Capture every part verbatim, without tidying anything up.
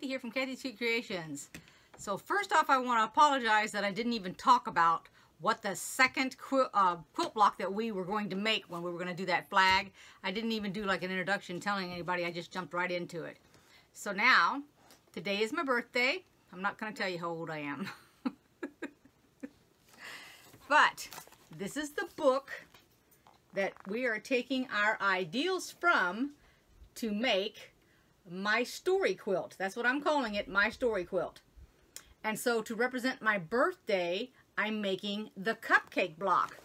Kathy here from Kathy's Kute Creations. So first off, I want to apologize that I didn't even talk about what the second quilt, uh, quilt block that we were going to make when we were going to do that flag. I didn't even do like an introduction telling anybody. I just jumped right into it. So now, today is my birthday. I'm not going to tell you how old I am. But this is the book that we are taking our ideals from to make My Story Quilt. That's what I'm calling it, My Story Quilt. And so to represent my birthday, I'm making the cupcake block.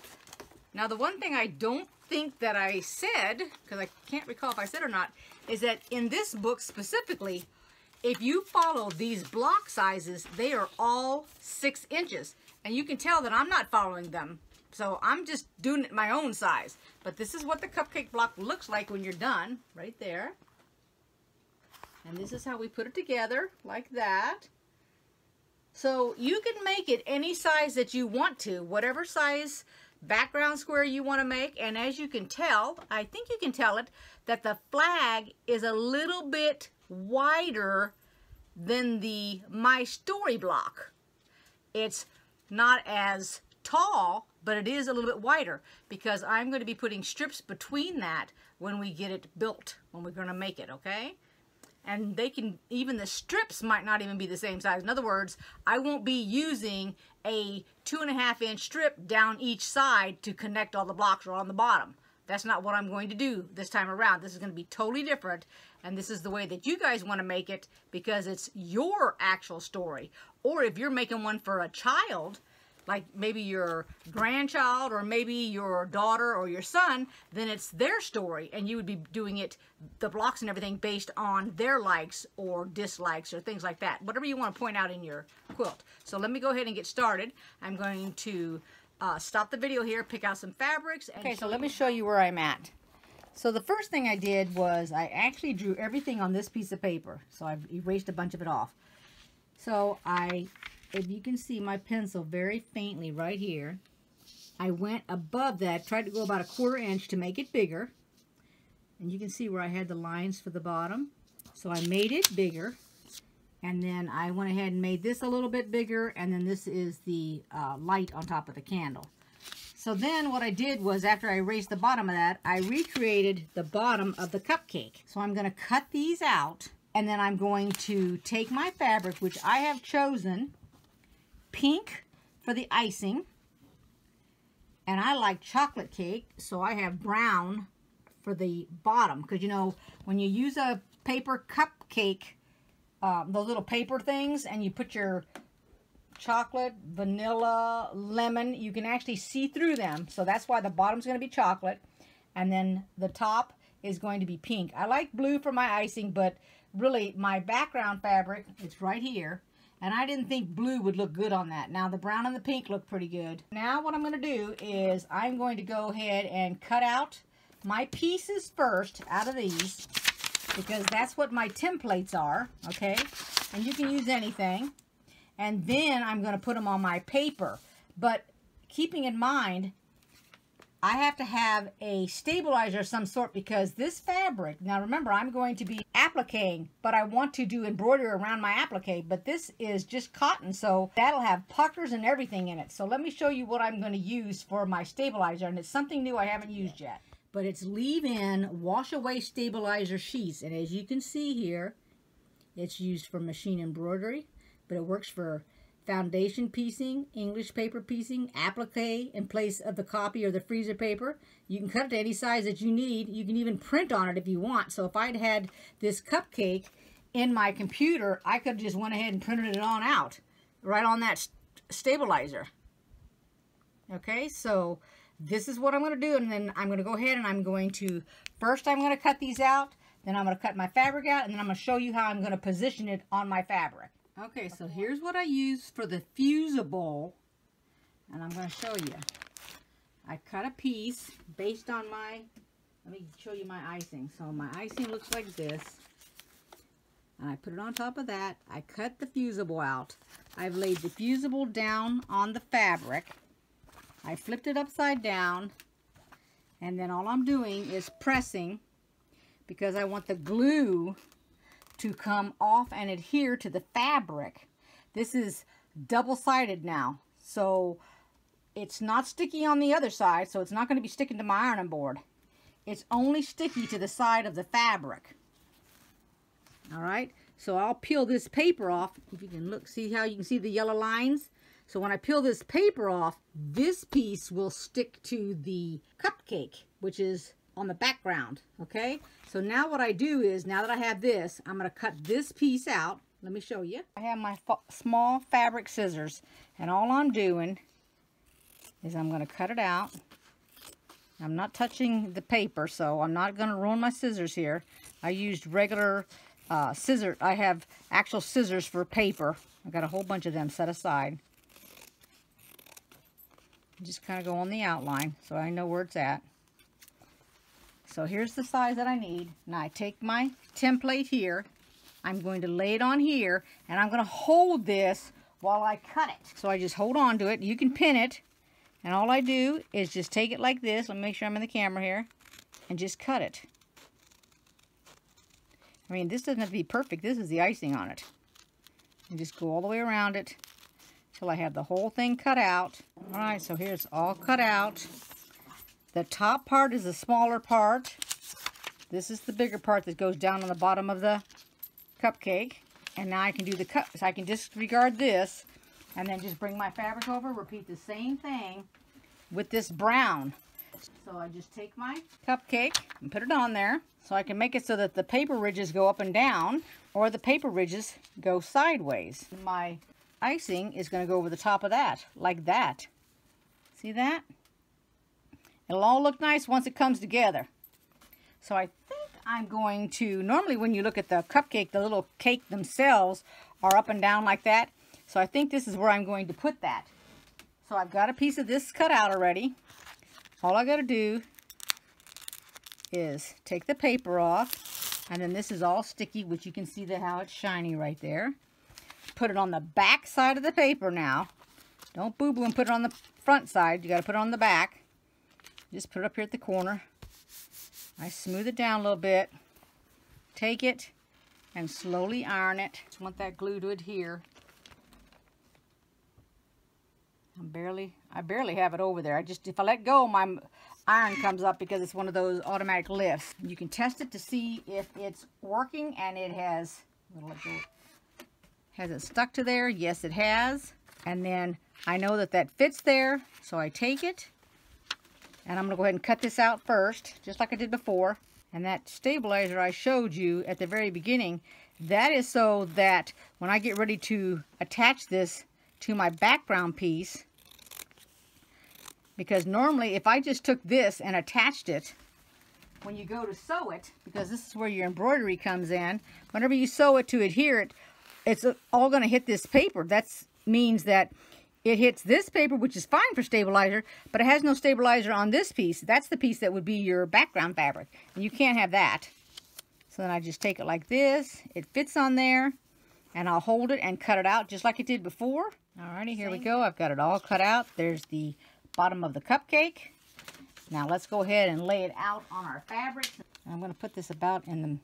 Now the one thing I don't think that I said, because I can't recall if I said or not, is that in this book specifically, if you follow these block sizes, they are all six inches. And you can tell that I'm not following them. So I'm just doing it my own size. But this is what the cupcake block looks like when you're done, right there. And this is how we put it together, like that. So you can make it any size that you want to, whatever size background square you want to make. And as you can tell, I think you can tell it, that the flag is a little bit wider than the My Story block. It's not as tall, but it is a little bit wider because I'm going to be putting strips between that when we get it built, when we're going to make it, okay? And they can, even the strips might not even be the same size. In other words, I won't be using a two and a half inch strip down each side to connect all the blocks or on the bottom. That's not what I'm going to do this time around. This is going to be totally different. And this is the way that you guys want to make it because it's your actual story. Or if you're making one for a child, like maybe your grandchild or maybe your daughter or your son, then it's their story and you would be doing it, the blocks and everything, based on their likes or dislikes or things like that. Whatever you want to point out in your quilt. So let me go ahead and get started. I'm going to uh, stop the video here, pick out some fabrics. And okay, so let me show you where I'm at. So the first thing I did was I actually drew everything on this piece of paper. So I've erased a bunch of it off. So I... if you can see my pencil very faintly right here, I went above that, tried to go about a quarter inch to make it bigger. And you can see where I had the lines for the bottom. So I made it bigger. And then I went ahead and made this a little bit bigger. And then this is the uh, light on top of the candle. So then what I did was, after I erased the bottom of that, I recreated the bottom of the cupcake. So I'm going to cut these out. And then I'm going to take my fabric, which I have chosen pink for the icing, and I like chocolate cake, so I have brown for the bottom, because you know when you use a paper cupcake, um, those little paper things, and you put your chocolate, vanilla, lemon, you can actually see through them. So that's why the bottom's going to be chocolate, and then the top is going to be pink. I like blue for my icing, but really my background fabric, it's right here. And I didn't think blue would look good on that. Now the brown and the pink look pretty good. Now what I'm going to do is I'm going to go ahead and cut out my pieces first out of these, because that's what my templates are, okay? And you can use anything. And then I'm going to put them on my paper. But keeping in mind, I have to have a stabilizer of some sort, because this fabric, now remember, I'm going to be appliquing, but I want to do embroidery around my applique, but this is just cotton, so that'll have puckers and everything in it. So let me show you what I'm going to use for my stabilizer, and it's something new I haven't used yet. But it's leave-in wash-away stabilizer sheets, and as you can see here, it's used for machine embroidery, but it works for foundation piecing, English paper piecing, applique in place of the copy or the freezer paper. You can cut it to any size that you need. You can even print on it if you want. So if I'd had this cupcake in my computer, I could have just went ahead and printed it on out, right on that st stabilizer. Okay, so this is what I'm going to do. And then I'm going to go ahead and I'm going to, first I'm going to cut these out. Then I'm going to cut my fabric out. And then I'm going to show you how I'm going to position it on my fabric. Okay, so here's what I use for the fusible, and I'm going to show you. I cut a piece based on my, let me show you my icing. So my icing looks like this, and I put it on top of that. I cut the fusible out. I've laid the fusible down on the fabric. I flipped it upside down, and then all I'm doing is pressing, because I want the glue to come off and adhere to the fabric. This is double-sided now, so it's not sticky on the other side, so it's not going to be sticking to my ironing board. It's only sticky to the side of the fabric. All right, so I'll peel this paper off. If you can look, see how you can see the yellow lines? So when I peel this paper off, this piece will stick to the cupcake, which is on the background, okay? So now what I do is, now that I have this, I'm going to cut this piece out. Let me show you. I have my fa- small fabric scissors, and all I'm doing is I'm going to cut it out. I'm not touching the paper, so I'm not going to ruin my scissors here. I used regular uh, scissors. I have actual scissors for paper. I got a whole bunch of them set aside. Just kind of go on the outline so I know where it's at. So here's the size that I need. Now I take my template here. I'm going to lay it on here, and I'm going to hold this while I cut it. So I just hold on to it. You can pin it, and all I do is just take it like this. Let me make sure I'm in the camera here, and just cut it. I mean, this doesn't have to be perfect. This is the icing on it. And just go all the way around it till I have the whole thing cut out. All right, so here's all cut out. The top part is the smaller part. This is the bigger part that goes down on the bottom of the cupcake. And now I can do the cut. So I can disregard this and then just bring my fabric over, repeat the same thing with this brown. So I just take my cupcake and put it on there, so I can make it so that the paper ridges go up and down, or the paper ridges go sideways. My icing is going to go over the top of that, like that. See that? It'll all look nice once it comes together. So I think I'm going to, normally when you look at the cupcake, the little cake themselves are up and down like that. So I think this is where I'm going to put that. So I've got a piece of this cut out already. All I got to do is take the paper off, and then this is all sticky, which you can see that how it's shiny right there. Put it on the back side of the paper now. Don't boo-boo and put it on the front side. You got to put it on the back. Just put it up here at the corner. I smooth it down a little bit. Take it and slowly iron it. Just want that glue to adhere. I'm barely, I barely have it over there. I just, if I let go, my iron comes up because it's one of those automatic lifts. You can test it to see if it's working, and it has. I'm gonna let go. Has it stuck to there? Yes, it has. And then I know that that fits there, so I take it. And I'm going to go ahead and cut this out first, just like I did before. And that stabilizer I showed you at the very beginning, that is so that when I get ready to attach this to my background piece, because normally if I just took this and attached it, when you go to sew it, because this is where your embroidery comes in, whenever you sew it to adhere it, it's all going to hit this paper. That means that it hits this paper, which is fine for stabilizer, but it has no stabilizer on this piece. That's the piece that would be your background fabric, and you can't have that. So then I just take it like this. It fits on there, and I'll hold it and cut it out just like it did before. Alrighty, here we go. I've got it all cut out. There's the bottom of the cupcake. Now let's go ahead and lay it out on our fabric. I'm going to put this about in the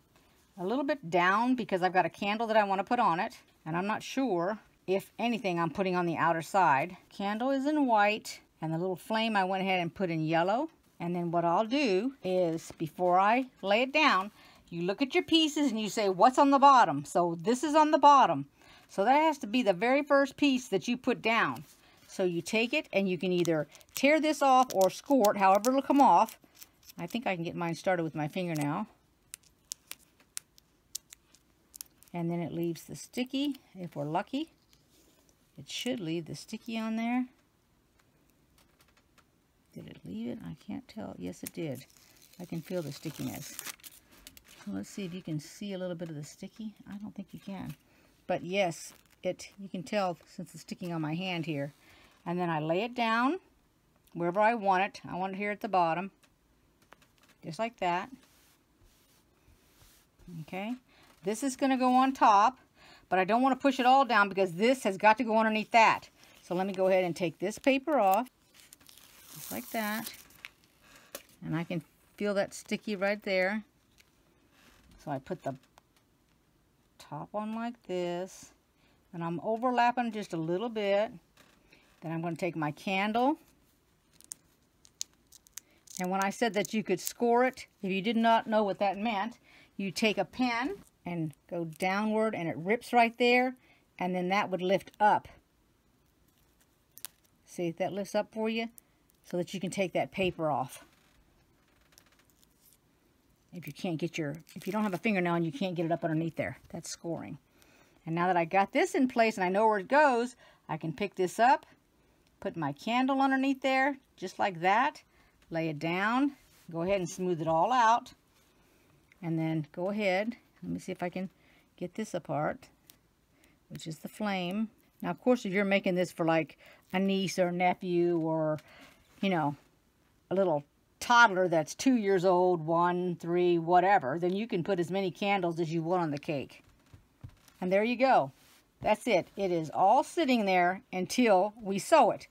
a little bit down, because I've got a candle that I want to put on it, and I'm not sure if anything I'm putting on the outer side. Candle is in white, and the little flame I went ahead and put in yellow. And then what I'll do is, before I lay it down, you look at your pieces and you say, what's on the bottom? So this is on the bottom. So that has to be the very first piece that you put down. So you take it, and you can either tear this off or score it, however it'll come off. I think I can get mine started with my finger now. And then it leaves the sticky, if we're lucky. It should leave the sticky on there. Did it leave it? I can't tell. Yes, it did. I can feel the stickiness. So let's see if you can see a little bit of the sticky. I don't think you can. But yes, it. You can tell since it's sticking on my hand here. And then I lay it down wherever I want it. I want it here at the bottom. Just like that. Okay. This is going to go on top, but I don't want to push it all down because this has got to go underneath that. So let me go ahead and take this paper off, just like that. And I can feel that sticky right there. So I put the pop on like this, and I'm overlapping just a little bit. Then I'm going to take my candle. And when I said that you could score it, if you did not know what that meant, you take a pen and go downward and it rips right there, and then that would lift up. See if that lifts up for you so that you can take that paper off. If you can't get your, if you don't have a fingernail and you can't get it up underneath there, that's scoring. And now that I got this in place and I know where it goes, I can pick this up, put my candle underneath there, just like that, lay it down, go ahead and smooth it all out, and then go ahead, let me see if I can get this apart, which is the flame. Now, of course, if you're making this for like a niece or a nephew or, you know, a little toddler that's two years old, one, three, whatever, then you can put as many candles as you want on the cake. And there you go. That's it. It is all sitting there until we sew it.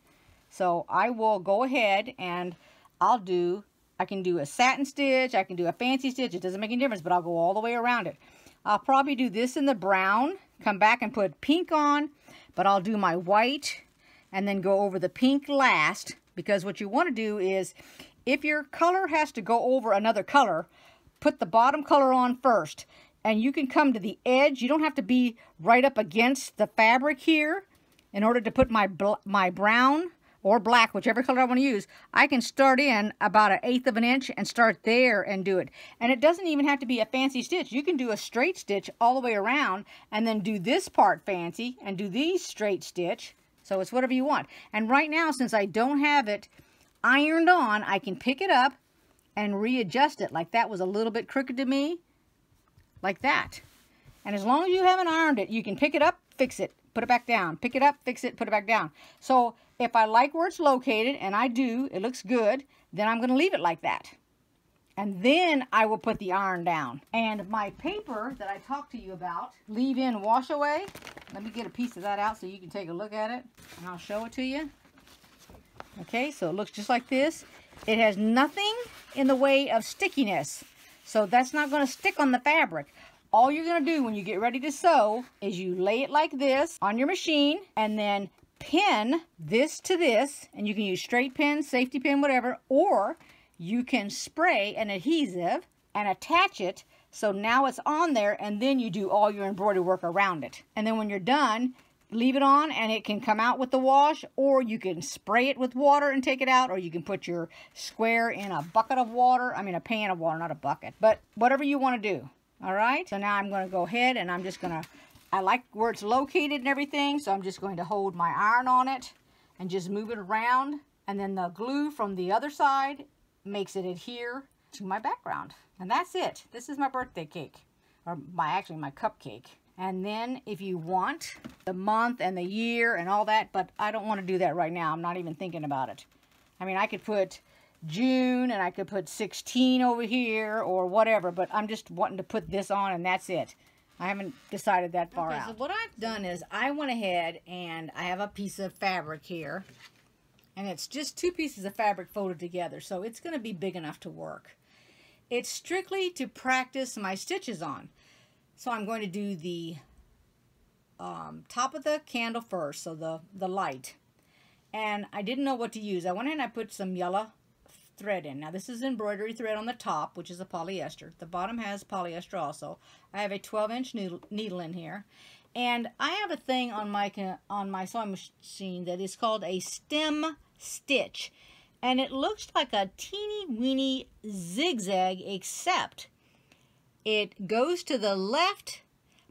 So I will go ahead and I'll do, I can do a satin stitch, I can do a fancy stitch, it doesn't make any difference, but I'll go all the way around it. I'll probably do this in the brown, come back and put pink on, but I'll do my white and then go over the pink last, because what you want to do is, if your color has to go over another color, put the bottom color on first. And you can come to the edge. You don't have to be right up against the fabric here in order to put my my brown or black, whichever color I want to use. I can start in about an eighth of an inch and start there and do it. And it doesn't even have to be a fancy stitch. You can do a straight stitch all the way around and then do this part fancy and do these straight stitch. So it's whatever you want. And right now, since I don't have it ironed on, I can pick it up and readjust it. Like that was a little bit crooked to me. Like that. And as long as you haven't ironed it, you can pick it up, fix it, put it back down, pick it up, fix it, put it back down. So if I like where it's located, and I do, it looks good, then I'm going to leave it like that. And then I will put the iron down. And my paper that I talked to you about, leave in wash away. Let me get a piece of that out so you can take a look at it, and I'll show it to you. Okay, so it looks just like this. It has nothing in the way of stickiness. So that's not going to stick on the fabric. All you're going to do when you get ready to sew is you lay it like this on your machine and then pin this to this. And you can use straight pin, safety pin, whatever. Or you can spray an adhesive and attach it so now it's on there, and then you do all your embroidery work around it. And then when you're done, leave it on and it can come out with the wash, or you can spray it with water and take it out, or you can put your square in a bucket of water. I mean a pan of water, not a bucket, but whatever you want to do. All right. So now I'm going to go ahead and I'm just going to, I like where it's located and everything. So I'm just going to hold my iron on it and just move it around. And then the glue from the other side makes it adhere to my background. And that's it. This is my birthday cake, or my, actually my cupcake. And then if you want the month and the year and all that, but I don't want to do that right now. I'm not even thinking about it. I mean, I could put June and I could put sixteen over here or whatever, but I'm just wanting to put this on and that's it. I haven't decided that far out. Okay, so what I've done is I went ahead and I have a piece of fabric here, and it's just two pieces of fabric folded together, so it's going to be big enough to work. It's strictly to practice my stitches on. So I'm going to do the um, top of the candle first, so the, the light. And I didn't know what to use. I went in and I put some yellow thread in. Now this is embroidery thread on the top, which is a polyester. The bottom has polyester also. I have a twelve inch needle, needle in here. And I have a thing on my, on my sewing machine that is called a stem stitch. And it looks like a teeny weeny zigzag, except it goes to the left,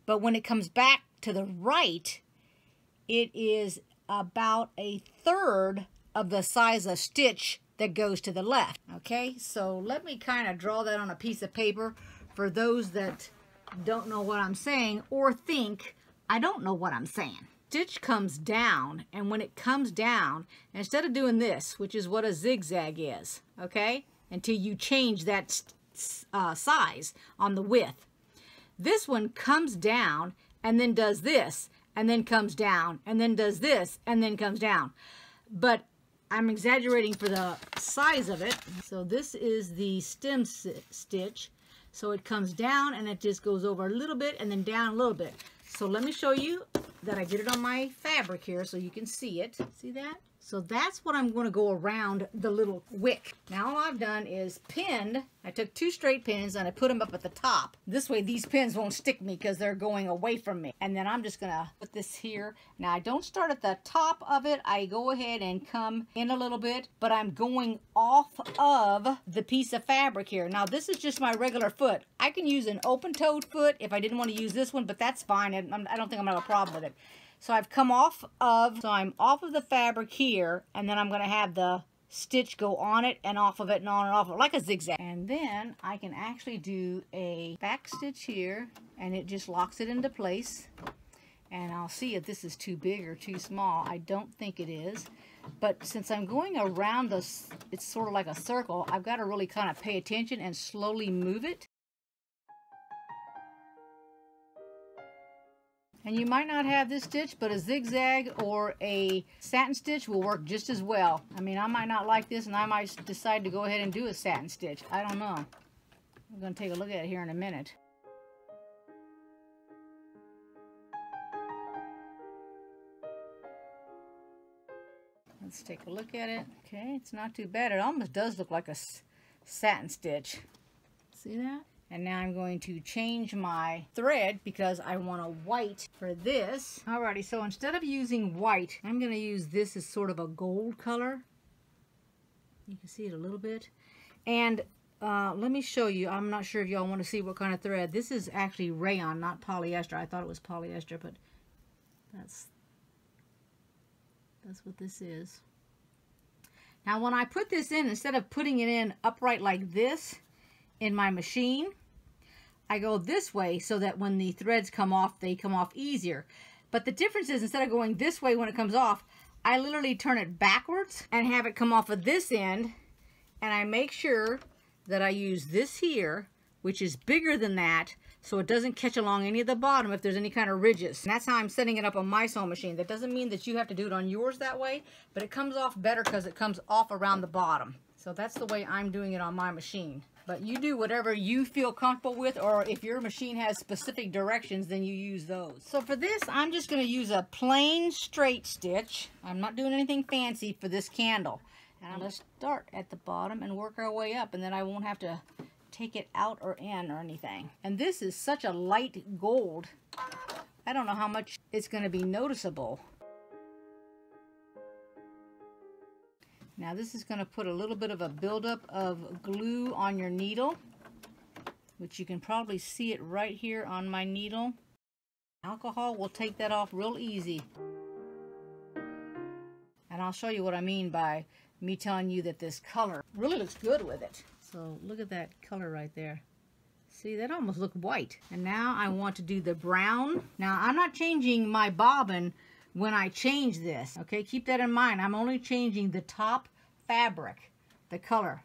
but when it comes back to the right, it is about a third of the size of stitch that goes to the left. Okay, so let me kind of draw that on a piece of paper for those that don't know what I'm saying or think I don't know what I'm saying. Stitch comes down, and when it comes down, instead of doing this, which is what a zigzag is, okay, until you change that stitch Uh, size on the width. This one comes down and then does this, and then comes down and then does this, and then comes down. But I'm exaggerating for the size of it. So this is the stem stitch. So it comes down and it just goes over a little bit and then down a little bit. So let me show you that I did it on my fabric here so you can see it. See that? So that's what I'm going to go around the little wick. Now all I've done is pinned. I took two straight pins and I put them up at the top. This way these pins won't stick me because they're going away from me. And then I'm just going to put this here. Now I don't start at the top of it. I go ahead and come in a little bit, but I'm going off of the piece of fabric here. Now this is just my regular foot. I can use an open-toed foot if I didn't want to use this one, but that's fine. I don't think I'm going to have a problem with it. So I've come off of, so I'm off of the fabric here, and then I'm going to have the stitch go on it and off of it and on and off of it, like a zigzag. And then I can actually do a back stitch here, and it just locks it into place. And I'll see if this is too big or too small. I don't think it is. But since I'm going around this, it's sort of like a circle, I've got to really kind of pay attention and slowly move it. And you might not have this stitch, but a zigzag or a satin stitch will work just as well. I mean, I might not like this, and I might decide to go ahead and do a satin stitch. I don't know. We're going to take a look at it here in a minute. Let's take a look at it. Okay, it's not too bad. It almost does look like a satin stitch. See that? And now I'm going to change my thread because I want a white for this. Alrighty, so instead of using white, I'm going to use this as sort of a gold color. You can see it a little bit. And uh, let me show you. I'm not sure if y'all want to see what kind of thread. This is actually rayon, not polyester. I thought it was polyester, but that's, that's what this is. Now when I put this in, instead of putting it in upright like this, in my machine, I go this way so that when the threads come off, they come off easier. But the difference is, instead of going this way when it comes off, I literally turn it backwards and have it come off of this end, and I make sure that I use this here, which is bigger than that, so it doesn't catch along any of the bottom if there's any kind of ridges. And that's how I'm setting it up on my sewing machine. That doesn't mean that you have to do it on yours that way, but it comes off better because it comes off around the bottom. So that's the way I'm doing it on my machine. But you do whatever you feel comfortable with, or if your machine has specific directions, then you use those. So for this, I'm just going to use a plain straight stitch. I'm not doing anything fancy for this candle. And I'm going to start at the bottom and work our way up, and then I won't have to take it out or in or anything. And this is such a light gold. I don't know how much it's going to be noticeable. Now this is going to put a little bit of a buildup of glue on your needle, which you can probably see it right here on my needle. Alcohol will take that off real easy. And I'll show you what I mean by me telling you that this color really looks good with it. So look at that color right there. See, that almost looked white. And now I want to do the brown. Now I'm not changing my bobbin when I change this, okay? Keep that in mind. I'm only changing the top fabric, the color.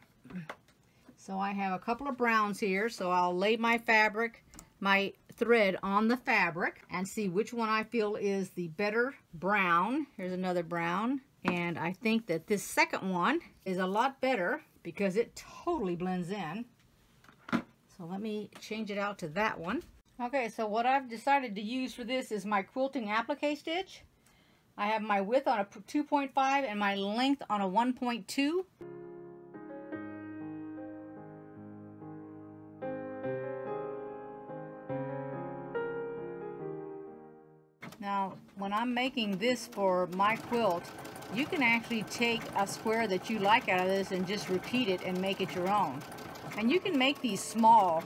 So I have a couple of browns here, so I'll lay my fabric, my thread on the fabric and see which one I feel is the better brown. Here's another brown. And I think that this second one is a lot better because it totally blends in. So let me change it out to that one. Okay, so what I've decided to use for this is my quilting applique stitch. I have my width on a two point five and my length on a one point two. Now, when I'm making this for my quilt, you can actually take a square that you like out of this and just repeat it and make it your own. And you can make these small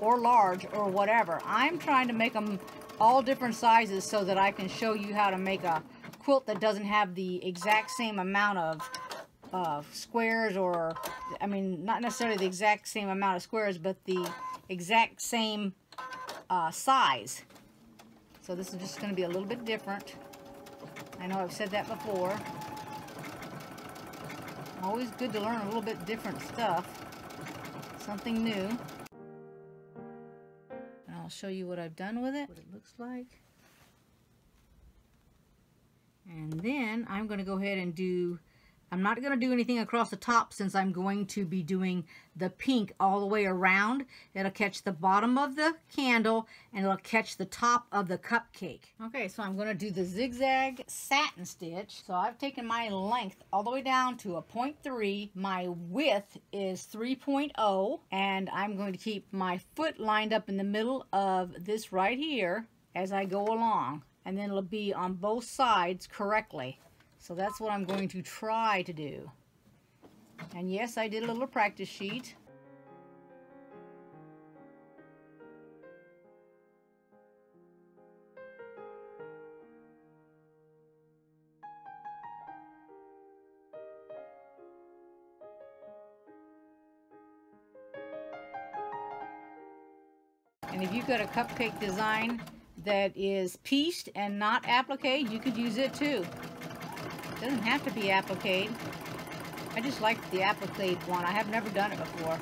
or large or whatever. I'm trying to make them all different sizes so that I can show you how to make a quilt that doesn't have the exact same amount of uh, squares, or I mean not necessarily the exact same amount of squares, but the exact same uh, size. So this is just going to be a little bit different. I know I've said that before. Always good to learn a little bit different stuff, something new. I'll show you what I've done with it, what it looks like. And then I'm going to go ahead and do I'm not going to do anything across the top since I'm going to be doing the pink all the way around. It'll catch the bottom of the candle and it'll catch the top of the cupcake. Okay, so I'm going to do the zigzag satin stitch. So I've taken my length all the way down to a point three. My width is three point oh, and I'm going to keep my foot lined up in the middle of this right here as I go along. And then it'll be on both sides correctly. So that's what I'm going to try to do. And yes, I did a little practice sheet. And if you've got a cupcake design that is pieced and not appliqué, you could use it too. Doesn't have to be applique. I just like the applique one. I have never done it before.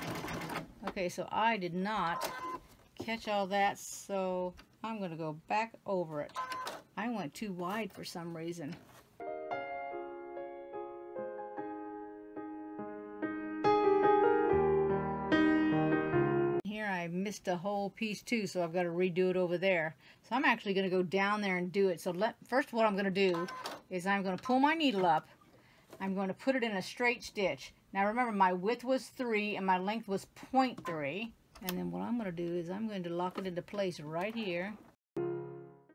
Okay, so I did not catch all that, so I'm going to go back over it. I went too wide for some reason. Here I missed a whole piece too, so I've got to redo it over there. So I'm actually going to go down there and do it. So let, first what I'm going to do is I'm going to pull my needle up. I'm going to put it in a straight stitch. Now remember, my width was three and my length was point three. And then what I'm going to do is I'm going to lock it into place right here.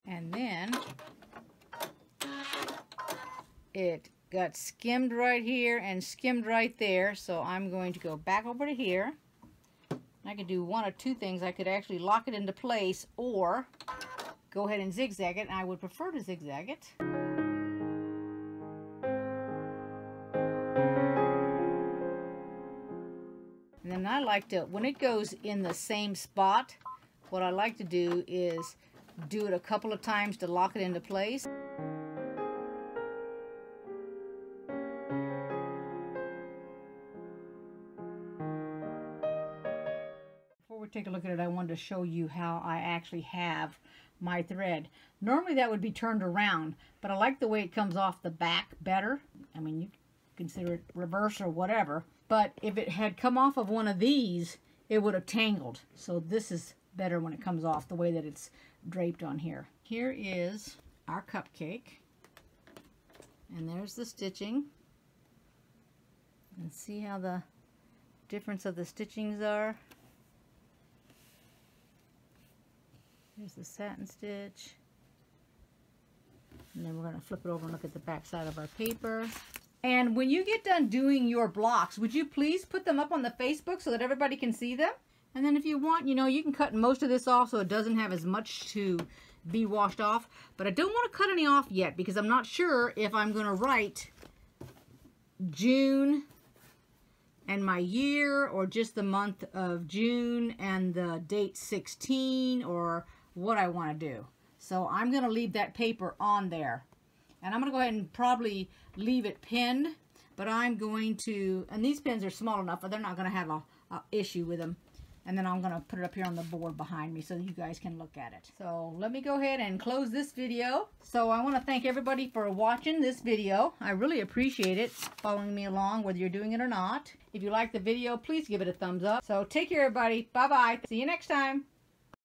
And then it got skimmed right here and skimmed right there. So I'm going to go back over to here. I could do one of two things. I could actually lock it into place or go ahead and zigzag it. And I would prefer to zigzag it. And I like to, when it goes in the same spot, what I like to do is do it a couple of times to lock it into place. Before we take a look at it, I wanted to show you how I actually have my thread. Normally that would be turned around, but I like the way it comes off the back better. I mean, you consider it reverse or whatever. But if it had come off of one of these, it would have tangled. So this is better when it comes off, the way that it's draped on here. Here is our cupcake. And there's the stitching. And see how the difference of the stitchings are? Here's the satin stitch. And then we're going to flip it over and look at the back side of our paper. And when you get done doing your blocks, would you please put them up on the Facebook so that everybody can see them? And then if you want, you know, you can cut most of this off so it doesn't have as much to be washed off. But I don't want to cut any off yet because I'm not sure if I'm going to write June and my year, or just the month of June and the date sixteen, or what I want to do. So I'm going to leave that paper on there. And I'm going to go ahead and probably leave it pinned, but I'm going to, and these pins are small enough, but they're not going to have a, a issue with them. And then I'm going to put it up here on the board behind me so that you guys can look at it. So let me go ahead and close this video. So I want to thank everybody for watching this video. I really appreciate it, following me along, whether you're doing it or not. If you like the video, please give it a thumbs up. So take care, everybody. Bye-bye. See you next time.